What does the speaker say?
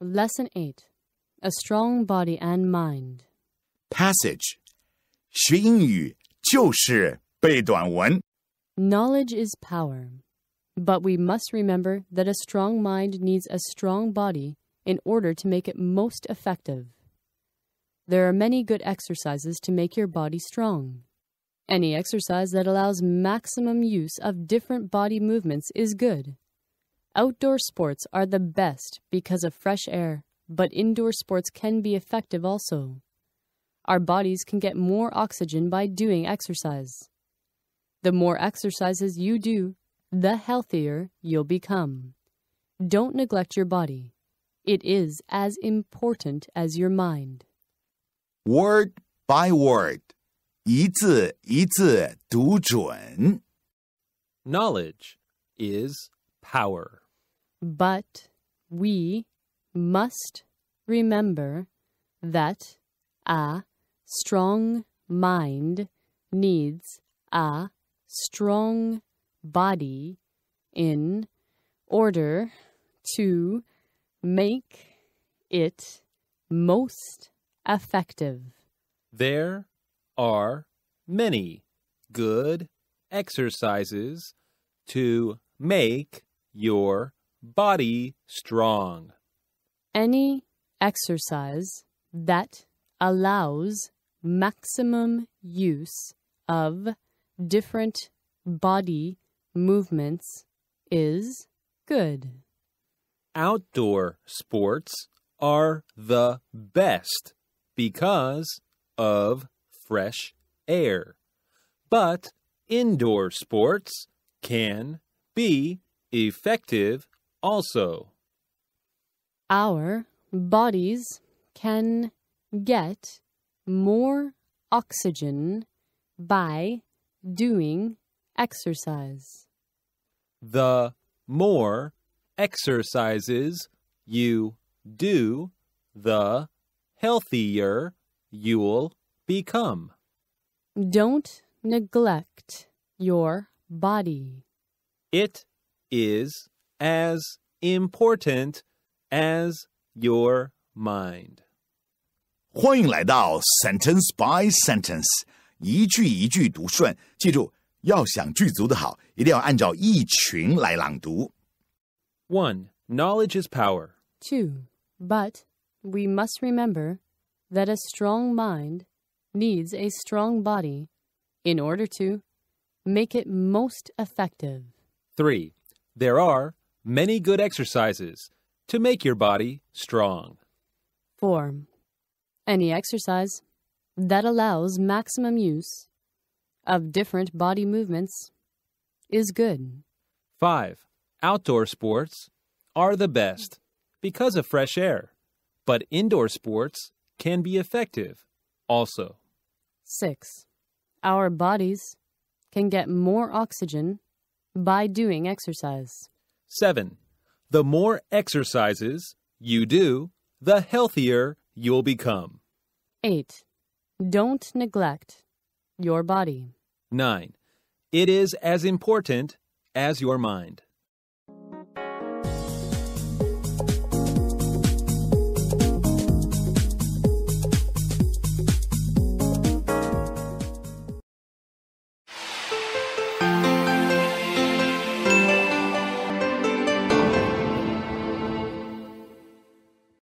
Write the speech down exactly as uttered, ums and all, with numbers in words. Lesson eight. A strong body and mind. Passage. 学英语就是背短文。 Knowledge is power, but we must remember that a strong mind needs a strong body in order to make it most effective. There are many good exercises to make your body strong. Any exercise that allows maximum use of different body movements is good. Outdoor sports are the best because of fresh air, but indoor sports can be effective also. Our bodies can get more oxygen by doing exercise. The more exercises you do, the healthier you'll become. Don't neglect your body. It is as important as your mind. Word by word. 一字一字读准. Knowledge is power. But we must remember that a strong mind needs a strong body in order to make it most effective. There are many good exercises to make your body strong. Any exercise that allows maximum use of different body movements is good. Outdoor sports are the best because of fresh air, but indoor sports can be effective also. Our bodies can get more oxygen by doing exercise. The more exercises you do, the healthier you'll become. Don't neglect your body. It is as important as your mind. 欢迎来到 Sentence by Sentence， 一句一句读顺。记住，要想句读得好，一定要按照意群来朗读。One, knowledge is power. Two, but we must remember that a strong mind needs a strong body in order to make it most effective. Three, there are many good exercises to make your body strong. Four, any exercise that allows maximum use of different body movements is good. Five, outdoor sports are the best because of fresh air, but indoor sports can be effective also. Six, our bodies can get more oxygen by doing exercise. Seven, the more exercises you do, the healthier you'll become. Eight, don't neglect your body. Nine, it is as important as your mind.